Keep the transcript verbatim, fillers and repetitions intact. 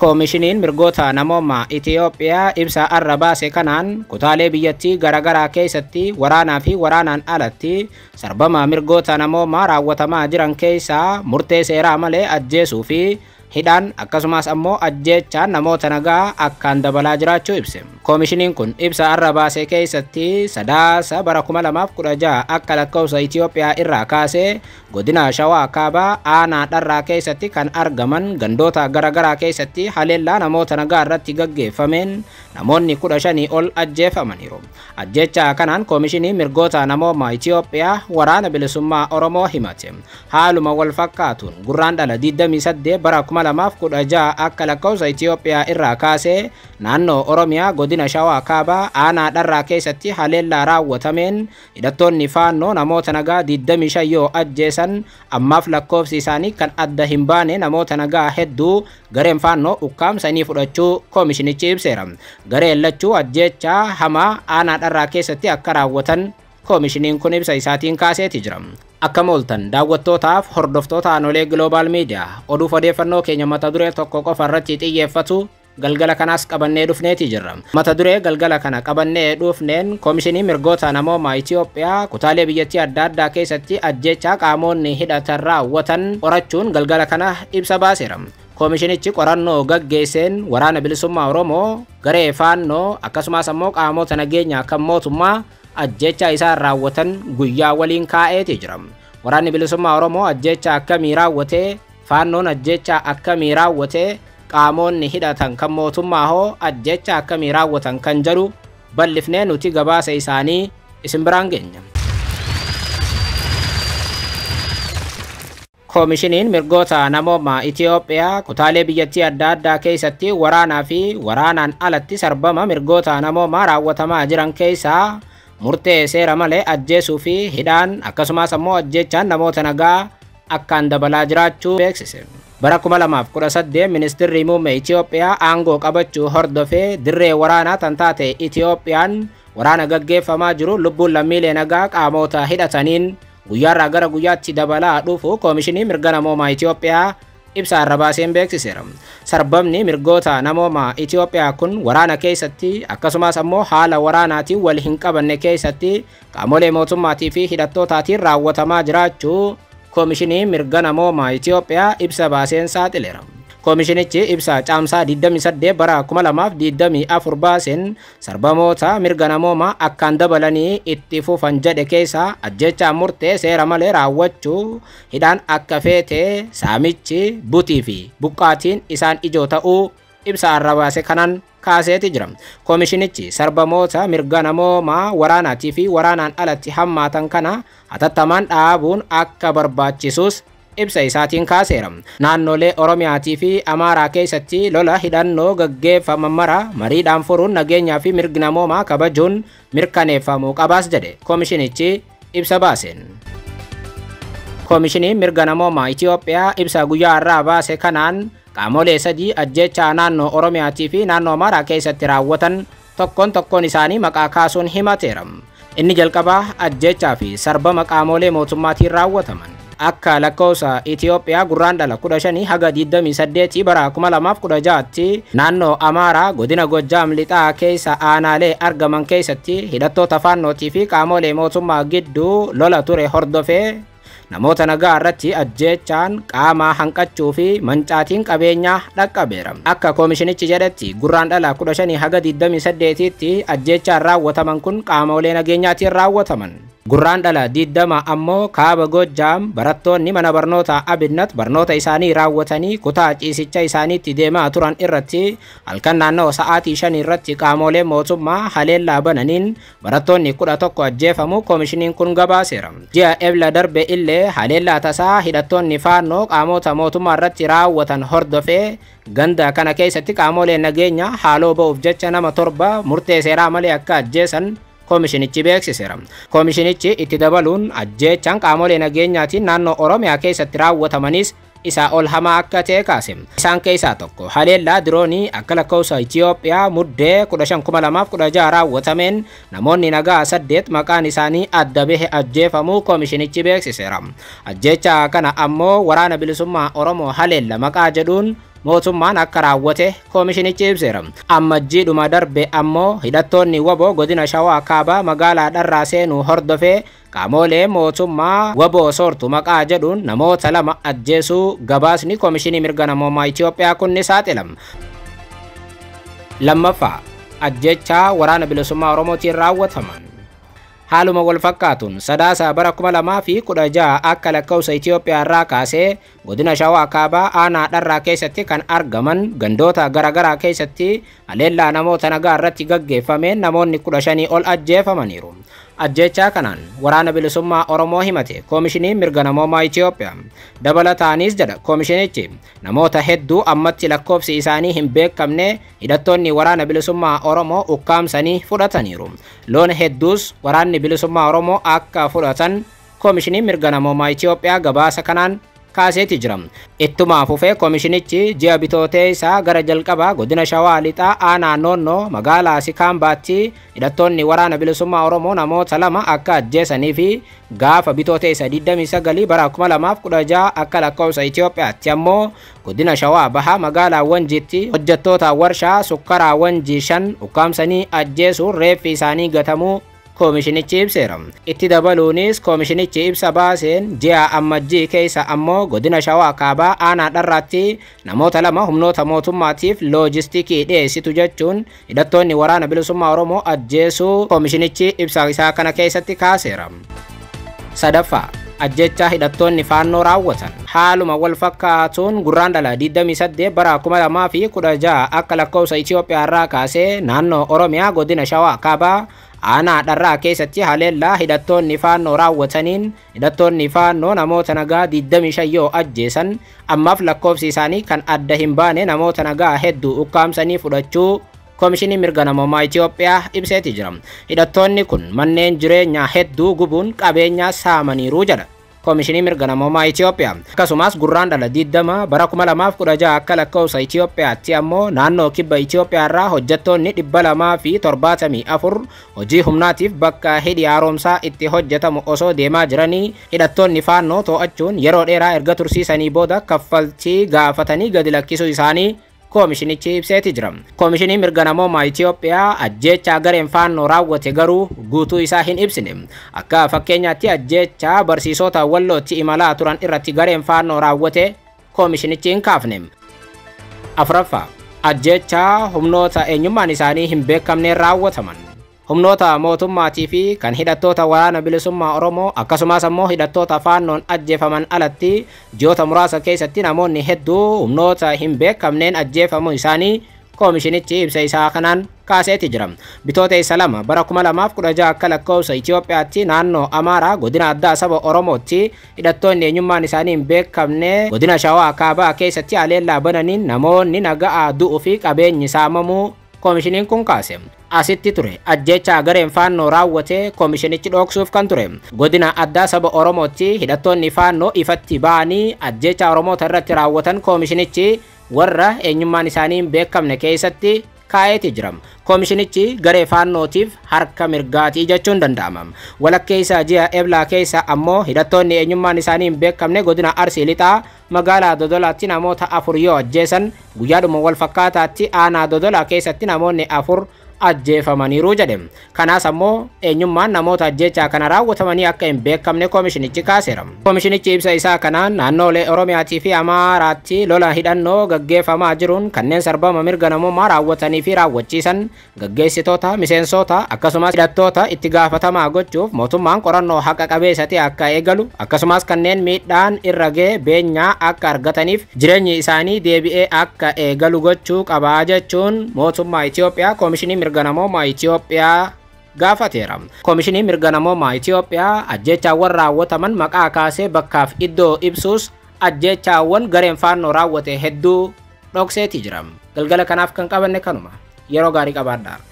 koomishiniin mirgoota namooma Itiyoophiyaa ibsa arrabaase kanaan kutaalee biyyattii garagaraa keessatti waraanaa fi waraanaan alatti sarbama mirgoota namooma raawwatamaa jiran keessaa murtee seeraa malee ajjeesuu fi hidhaan akkasumas ammoo ajjeechaan namoota nagaa akkaan dabalaa jiraachuu ibse. Koomishiniin kun ibsa arrabaase keessatti sadaasa bara kuma lamaa fi kudha jaha akka lakkoofsa Itiyoophiyaa irraa kaasee godina Shawaa Kaabaa aanaa dharraa keessatti kan argaman gandoota garagaraa keessatti haleellaa namoota nagaa irratti gaggeeffameen namoonni kudha shanii ol ajjeefamaniiru. Ajjeecha kanaan koomishiniin mirgoota namooma Itiyoophiyaa waraana bilisummaa Oromoo himate. Haaluma wal fakkaatuun gurraan dhala digdamii saddeet bara kuma lamaa fi kudha jaha akka lakkoofsa Itiyoophiyaa irraa kaasee naannoo Oromiyaa godina Shawaa Kaabaa aanaa dharraa keessatti haleellaa raawwatameen hidhattoonni faannoo namoota nagaa digdamii shan yoo ajjeesan ammaaf lakkoofsi isaanii kan adda hin baane namoota nagaa hedduu gareen faannoo ukkaamsanii fudhachuu koomishinichi ibseera. Gareen lachuu ajjeecha hamaa aanaa dharraa keessatti akka raawwatan koomishiniin kun ibsa isaatiin kaaseeti jira. Akka mooltan daawwattootaaf hordoftoota aanolee Global Media oduuf odeeffannoo keenya mata duree tokko qofa irratti xiyyeeffatu galgala kanaas qabannee dhufneeti jirra. Mata duree galgala kana qabannee dhufneen koomishinii mirgoota namooma Itiyoophiyaa kutaalee biyyattii adda addaa keessatti ajjeechaa qaamoonni hidhatan raawwatan qorachuun galgala kana ibsa baaseera. Koomishinichi qorannoo gaggeesseen waraana bilisummaa Oromoo garee faannoo akkasumas ammoo qaamoota nageenyaa kan mootummaa ajjeecha isaan raawwatan guyyaa waliin kaa'eeti jira. Waraanni bilisummaa Oromoo ajjeecha akkamii raawwatee, faannoon ajjeecha akkamii raawwatee, qaamoonni hidhatan kan mootummaa hoo ajjeecha akkamii raawwatan kan jedhu bal'ifnee nuti gabaasa isaanii isin biraan geenya. Koomishiniin mirgoota namooma Itiyoophiyaa kutaalee biyyattii adda addaa keessatti waraanaa fi waraanaan alatti sarbama mirgoota namooma raawwatamaa jiran keessaa murtee seera malee ajjeesuu fi hidhaan akkasumas ammoo ajjeechaan namoota nagaa akkaan dabalaa jiraachuu beeksise. Bara kuma lamaa fi kudha saddeet ministeerri muummee Itiyoophiyaa aangoo qabachuu hordofee dirree waraanaa tan taate Itiyoophiyaan waraana gaggeeffamaa jiru lubbuun lammiilee nagaa qaamoota hidhataniin guyyaarraa gara guyyaatti dabalaa dhufu koomishinii mirga namooma Itiyoophiyaa ibsa arrabaaseen beeksiseera. Sarbamni mirgoota namooma Itiyoophiyaa kun waraana keessatti akkasumas ammoo haala waraanaatiin wal hin qabanne keessatti qaamolee mootummaatii fi hidhattootaatiin raawwatamaa jiraachuu koomishinii mirga namooma Itiyoophiyaa ibsa baaseen saaxileera. Koomishinichi ibsa caamsaa digdamii saddeet bara kuma lamaa fi digdamii afur baaseen sarbamoota mirga namooma akkaan dabalanii itti fufan jedhe keessa ajjeechaa murtee seera malee raawwachuu, hidhaan akka feetee, saamichi, butii fi buqqaatiin isaan ijoo ta'uu ibsa arrabaase kanaan kaaseeti jira. Koomishinichi sarbamoota mirga namooma waraanaatii fi waraanaan alatti hammaatan kana hatattamaan dhaabuun akka barbaachisus ibsa isaatiin kaaseera. Naannolee Oromiyaatii fi Amaaraa keessatti lola hidhannoo gaggeeffaman mara mariidhaan furuun nageenyaa fi mirgi namoomaa kabajuun mirkaneeffamuu qabaas jedhe koomishinichi ibsa baaseen. Koomishiniin mirga namooma Itiyoophiyaa ibsa guyyaa irraa baase kanaan qaamolee sadii ajjeechaa naannoo Oromiyaatii fi naannoo Amaaraa keessatti raawwatan tokkoon tokkoon isaanii maqaa kaasuun himateera. Inni jalqabaa ajjeechaa fi sarbama qaamolee mootummaatiin raawwataman akka lakkoofsa Itiyoophiyaa gurraan dhala kudha shanii haga digdamii saddeet bara kuma lamaa fi kudha jaha naannoo Amaaraa godina Gojjaam lixaa keessa aanaalee argaman keessatti hidhattoota faannootii fi qaamolee mootummaa gidduu lola ture hordofee namoota nagaa irratti ajjeechaan qaamaa hanqachuu fi mancaatiin qabeenyaa dhaqqabeera. Akka koomishinichi jedhetti gurraan dhala kudha shanii haga digdamii saddeetitti ajjeechaan raawwataman kun qaamolee nageenyaatiin raawwataman. Gurraan dhala digdama ammoo kaaba Gojjaam barattoonni mana barnoota Abidnat barnoota isaanii raawwatanii kutaa ciisicha isaaniitti deemaa turan irratti halkan naannoo sa'aatii shanii irratti qaamolee mootummaa haleellaa bananiin barattoonni kudha tokko ajjeefamuu koomishiniin kun gabaaseera. Ji'a ebla darbe illee haleellaa tasaa hidhattoonni faannoo qaamoota mootummaa irratti raawwatan hordofee ganda kana keessatti qaamolee nageenyaa haaloo ba'uuf jecha nama torba murtee seeraa malee akka ajjeesan koomishinichi beeksiseera. Koomishinichi itti dabaluun ajjeechaan qaamolee nageenyaatiin naannoo Oromiyaa keessatti raawwatamanis isaa ol hamaa akka ta'e kaase. Isaan keessaa tokko haleellaa diroonii akka lakkoofsa Itiyoophiyaa muddee kudha shan kuma lamaa fi kudha jaha raawwatameen namoonni nagaa saddeet maqaan isaanii adda bahe ajjeefamuu koomishinichi beeksiseera. Ajjeecha kana ammoo waraana bilisummaa Oromoo haleella maqaa jedhuun mootummaan akka raawwate koomishinichi ibseeram amajjii dhuma darbe ammoo hidhattoonni waboo godina Shawaa kaaba magaalaadharraa seenuu hordofee qaamolee mootummaa waboo sortu maqaa jedhuun namoota lama ajjeesuu gabaasni koomishinii mirga namoomaa Itoophiyaa kunni saaxilam. Lammaffaa ajjechaa waraana bilisummaa Oromootiin raawwataman. Haaluma wal fakkaatun sadaasa bara kuma lamaa fi kudha jaha akka lakkoofsa Itoophiyaa irraa kaasee godina Shawaa kaabaa aanaadharraa keessatti kan argaman gandoota garaagaraa keessatti aleellaa namoota nagaa irratti gaggeeffameen namoonni kudha shanii ol ajjeefamaniiru. Ajjechaa kanaan waraana bilisummaa Oromoo himate koomishinii mirga namoomaa Itoophiyaa dabalataanis jedha koomishinichi namoota hedduu ammatti lakkoofsi isaanii hin beekamne hidhattoonni waraana bilisummaa Oromoo ukkaamsanii fudhataniiru. Loon hedduus waraanni bilisummaa Oromoo akka fudhatan koomishinii mirga namoomaa Itoophiyaa gabaasa kanaan kaaseeti jira. Ittuma fufee koomishinichi ji'a bitootee isaa gara jalqabaa godina Shawaa lixaa aanaa noonnoo magaalaa Sikaambaatti hidhattoonni waraana bilisummaa Oromoo namoota lama akka ajjeesanii fi gaafa bitootee isaa digdamii sagalii bara kuma lamaa fi kudha jaha akka lakkoofsa Itoophiyaatti ammoo godina Shawaa baha magaalaawwan jitti hojjettoota warshaa sukkaraawwan jishan ukkaamsanii ajjeesuu reeffi isaanii gatamuu koomishinichi ibseeram. Itti dabaluunis koomishinichi ibsa baaseen ji'a amajjii keessa ammoo godina Shawaa kaabaa aanaadharratti namoota lama humnoota mootummaatiif loojistiikii dhiyeessitu jechuun hidhattoonni waraana bilisummaa Oromoo ajjeesuu koomishinichi ibsa isaa kana keessatti kaaseera. Sadaffaa ajjechaa hidhattoonni faannoo raawwatan. Haaluma wal fakkaatuun gurraan dhala digdamii saddeet bara kuma lamaa fi kudha jaha akka lakkoofsa Itoophiyaa irraa kaasee naannoo Oromiyaa godina Shawaa kaabaa aanaadharraa keessatti haleellaa hidhattoonni faannoo raawwataniin hidhattoonni faannoo namoota nagaa digdamii shan yoo ajjeesan ammaaf lakkoofsi isaanii kan adda hin baane namoota nagaa hedduu ukkaamsanii fudhachuu koomishinii mirga namoomaa Itoophiyaa ibseeti jira. Hidhattoonni kun manneen jireenyaa hedduu gubuun qabeenyaa saamaniiru jedha koomishinii mirga namoomaa Itoophiyaa. Akkasumas gurraan dhala digdama bara kuma lamaa fi kudha jaha akka lakkoofsa Itoophiyaatti ammoo naannoo kibba Itoophiyaa irraa hojjettoonni dhibba lamaa fi torbaatamii afur hojii humnaatiif bakka hidhi haaromsaa itti hojjetamu osoo deemaa jiranii hidhattoonni faannoo to'achuun yeroo dheeraa erga tursiisanii booda kaffaltii gaafatanii gadi lakkisuu isaanii koomishinichi ibseeti jira. Koomishinii mirga namoomaa Itoophiyaa ajjechaa gareen faannoo raawwate garuu guutuu isaa hin ibsine. Akka fakkeenyaatti ajjechaa barsiisota Wallootti imalaa turan irratti gareen faannoo raawwate koomishinichi hin kaafne. Afraffaa ajjechaa humnoota eenyummaan isaanii hin beekamne raawwataman. Humnoota mootummaatii fi kan hidhattoota waraana bilisummaa Oromoo akkasumas ammoo hidhattoota faannoon ajjeefaman alatti ji'oota muraasa keessatti namoonni hedduu humnoota hin beekamneen ajjeefamuu isaanii koomishinichi ibsa isaa kanaan kaaseeti jira. Bitoota isa lama bara kuma lamaa fi kudha jaha akka lakkoofsa Itoophiyaatti naannoo Amaaraa godina addaa saba Oromootti hidhattoonni eenyummaan isaanii hin beekamne godina Shawaa kaabaa keessatti aleellaa bananiin namoonni nagaa du'uu fi qabeenyi saamamuu koomishiniin kun kaase. Asitti ture ajjechaa gareen faannoo raawwate koomishinichi dhoksuuf kan ture. Godina addaa saba Oromootti hidhattoonni faannoo ifatti ba'anii ajjechaa Oromoota irratti raawwatan koomishinichi warra eenyummaan isaanii hin beekamne keessatti kaa'eeti jira. Koomishinichi garee faannootiif harka mirgaatii jechuun danda'ama. Walakkeessa ji'a Eblaa keessa ammoo hidhattoonni eenyummaan isaanii hin beekamne godina Arsii lixaa magaalaa Dodolaatti namoota afur yoo ajjeesan guyyaadhuma wal fakkaataatti aanaa Dodolaa keessatti namoonni afur ajjeefamaniiru jedhe. Kanaas ammoo eenyummaan namoota ajjechaa kana raawwatamanii akka hin beekamne koomishinichi kaaseera. Koomishinichi ibsa isaa kanaan naannoolee Oromiyaatii fi Amaaraatti lola hidhannoo gaggeeffamaa jiruun kanneen sarbama mirga namoomaa raawwatanii fi raawwachiisan gaggeessitoota, miseensota akkasumas hidhattoota itti gaafatamaa gochuuf mootummaan qorannoo haqa qabeessa ta'e akka eegalu akkasumas kanneen miidhaan irra ga'e beenyaa akka argataniif jireenyi isaanii deebi'ee akka eegalu gochuu qaba jechuun mootummaa Itoophiyaa koomishinii mirga namoomaa Itoophiyaa gaafateera. Koomishinii mirga namoomaa Itoophiyaa ajjeechaawwan raawwataman maqaa kaasee bakkaaf iddoo ibsuus ajjeechaawwan gareen faannoo raawwate hedduu dhokseeti jira. Galgala kanaaf kan qabanne kanuma. Yeroo gaarii qabaadhaa.